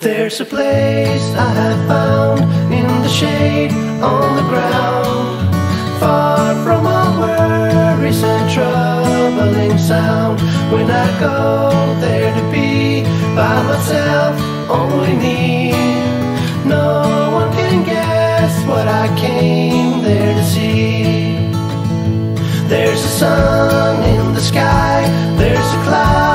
There's a place I have found, in the shade, on the ground, far from all worries and troubling sound. When I go there to be by myself, only me, no one can guess what I came there to see. There's a sun in the sky, there's a cloud